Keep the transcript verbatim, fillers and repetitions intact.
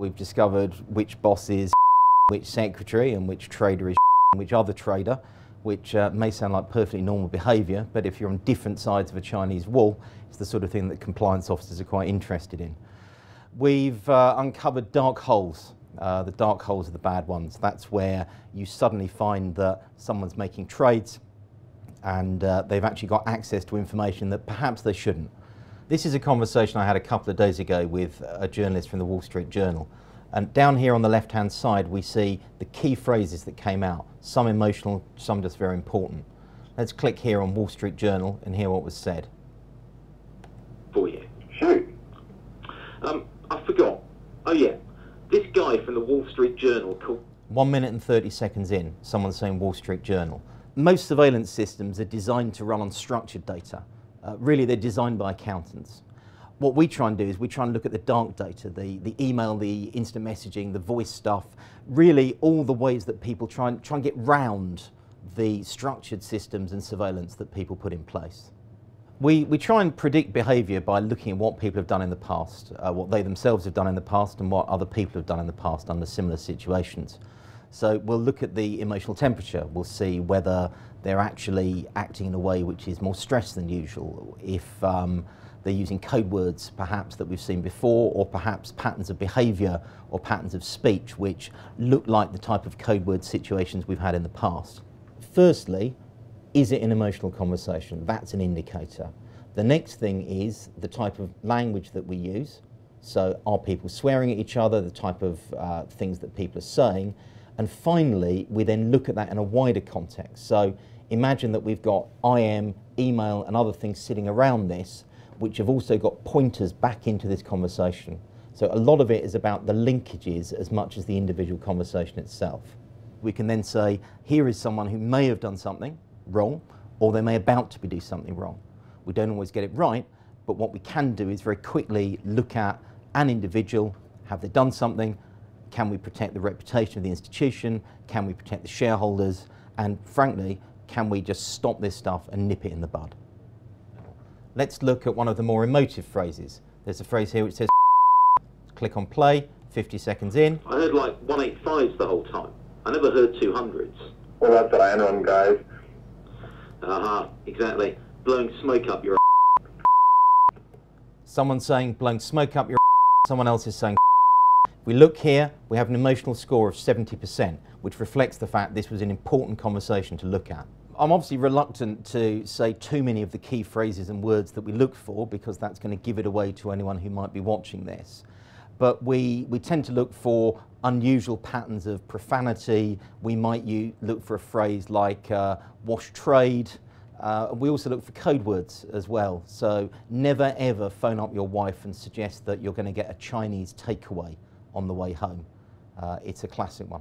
We've discovered which boss is which secretary and which trader is and which other trader, which uh, may sound like perfectly normal behaviour, but if you're on different sides of a Chinese wall, it's the sort of thing that compliance officers are quite interested in. We've uh, uncovered dark holes. Uh, the dark holes are the bad ones. That's where you suddenly find that someone's making trades and uh, they've actually got access to information that perhaps they shouldn't. This is a conversation I had a couple of days ago with a journalist from the Wall Street Journal. And down here on the left-hand side, we see the key phrases that came out, some emotional, some just very important. Let's click here on Wall Street Journal and hear what was said. For you. Sure. Um, I forgot. Oh, yeah. This guy from the Wall Street Journal called... One minute and thirty seconds in, someone's saying Wall Street Journal. Most surveillance systems are designed to run on structured data. Uh, really, they're designed by accountants. What we try and do is we try and look at the dark data, the, the email, the instant messaging, the voice stuff, really all the ways that people try and, try and get round the structured systems and surveillance that people put in place. We, we try and predict behaviour by looking at what people have done in the past, uh, what they themselves have done in the past and what other people have done in the past under similar situations. So we'll look at the emotional temperature, we'll see whether they're actually acting in a way which is more stressed than usual, if um, they're using code words perhaps that we've seen before, or perhaps patterns of behaviour or patterns of speech which look like the type of code word situations we've had in the past. Firstly, is it an emotional conversation? That's an indicator. The next thing is the type of language that we use. So are people swearing at each other, the type of uh, things that people are saying. And finally, we then look at that in a wider context. So imagine that we've got I M, email and other things sitting around this, which have also got pointers back into this conversation. So a lot of it is about the linkages as much as the individual conversation itself. We can then say, here is someone who may have done something wrong, or they may about to be do something wrong. We don't always get it right, but what we can do is very quickly look at an individual, have they done something, can we protect the reputation of the institution, can we protect the shareholders, and frankly, can we just stop this stuff and nip it in the bud. Let's look at one of the more emotive phrases. There's a phrase here which says click on play, fifty seconds in. I heard like one eighty-fives the whole time. I never heard two hundreds. Well, that's what I am on, guys. Uh-huh, exactly. Blowing smoke up your ass. Someone's saying blowing smoke up your ass. Someone else is saying if we look here, we have an emotional score of seventy percent, which reflects the fact this was an important conversation to look at. I'm obviously reluctant to say too many of the key phrases and words that we look for because that's going to give it away to anyone who might be watching this. But we, we tend to look for unusual patterns of profanity. We might use, look for a phrase like uh, wash trade. Uh, we also look for code words as well. So never ever phone up your wife and suggest that you're going to get a Chinese takeaway on the way home. Uh, it's a classic one.